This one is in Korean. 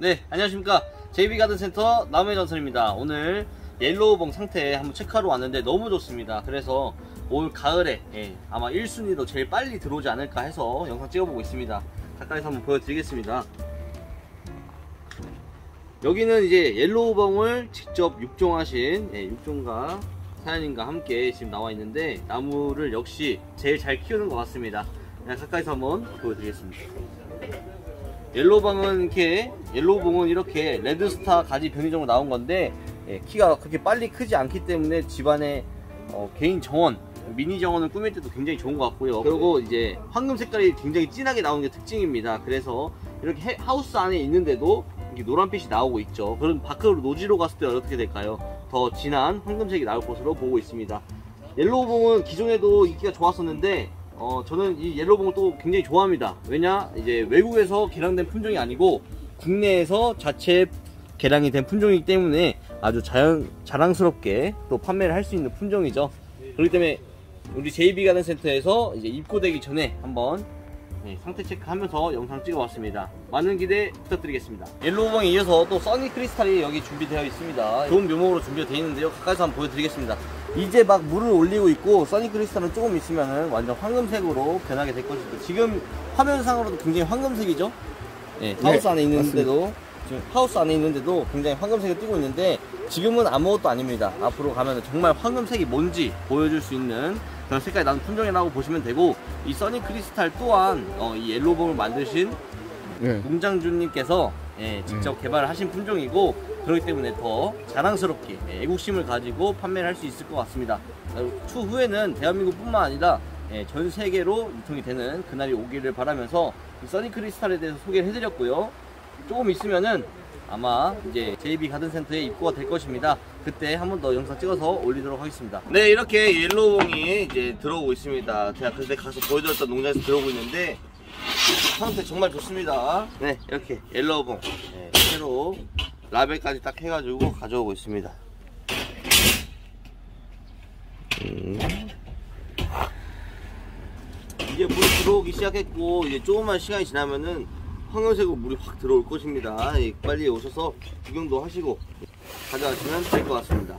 네, 안녕하십니까. JB 가든센터 남의 전설입니다. 오늘 옐로우봉 상태 한번 체크하러 왔는데 너무 좋습니다. 그래서 올 가을에 아마 1순위로 제일 빨리 들어오지 않을까 해서 영상 찍어보고 있습니다. 가까이서 한번 보여드리겠습니다. 여기는 이제 옐로우봉을 직접 육종하신 육종가 사연님과 함께 지금 나와 있는데, 나무를 역시 제일 잘 키우는 것 같습니다. 그냥 가까이서 한번 보여드리겠습니다. 옐로우봉은 이렇게 레드스타 가지 변이종으로 나온 건데, 키가 그렇게 빨리 크지 않기 때문에 집안에 개인 정원, 미니 정원을 꾸밀 때도 굉장히 좋은 것 같고요. 그리고 이제 황금 색깔이 굉장히 진하게 나오는 게 특징입니다. 그래서 이렇게 하우스 안에 있는데도 이렇게 노란빛이 나오고 있죠. 그럼 밖으로 노지로 갔을 때 어떻게 될까요? 더 진한 황금색이 나올 것으로 보고 있습니다. 옐로우봉은 기존에도 인기가 좋았었는데, 저는 이 옐로우봉을 또 굉장히 좋아합니다. 왜냐, 이제 외국에서 개량된 품종이 아니고 국내에서 자체 개량이 된 품종이기 때문에 아주 자랑스럽게 또 판매를 할 수 있는 품종이죠. 그렇기 때문에 우리 JB 가든센터에서 이제 입고되기 전에 한번 상태 체크하면서 영상 찍어봤습니다. 많은 기대 부탁드리겠습니다. 옐로우봉에 이어서 또 써니 크리스탈이 여기 준비되어 있습니다. 좋은 묘목으로 준비가 되어 있는데요. 가까이서 한번 보여드리겠습니다. 이제 막 물을 올리고 있고, 써니 크리스탈은 조금 있으면 완전 황금색으로 변하게 될 것이고, 지금 화면상으로도 굉장히 황금색이죠. 하우스 안에 있는데도 굉장히 황금색을 띄고 있는데, 지금은 아무것도 아닙니다. 앞으로 가면 정말 황금색이 뭔지 보여줄 수 있는 그런 색깔이 나는 품종이라고 보시면 되고, 이 써니 크리스탈 또한 이 옐로우봉을 만드신 공장주님께서 직접 개발을 하신 품종이고, 그렇기 때문에 더 자랑스럽게 애국심을 가지고 판매를 할 수 있을 것 같습니다. 추후에는 대한민국 뿐만 아니라 전 세계로 유통이 되는 그날이 오기를 바라면서 이 써니 크리스탈에 대해서 소개를 해드렸고요. 조금 있으면은 아마 이제 JB 가든센터에 입고가 될 것입니다. 그때 한 번 더 영상 찍어서 올리도록 하겠습니다. 네, 이렇게 옐로우봉이 이제 들어오고 있습니다. 제가 그때 가서 보여드렸던 농장에서 들어오고 있는데 상태 정말 좋습니다. 네, 이렇게 옐로우봉 새로 라벨까지 딱 해가지고 가져오고 있습니다. 이제 물이 들어오기 시작했고, 이제 조금만 시간이 지나면은 황금색으로 물이 확 들어올 것입니다. 빨리 오셔서 구경도 하시고 가져가시면 될 것 같습니다.